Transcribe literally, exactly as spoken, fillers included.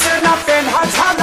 He's enough and hot, hot.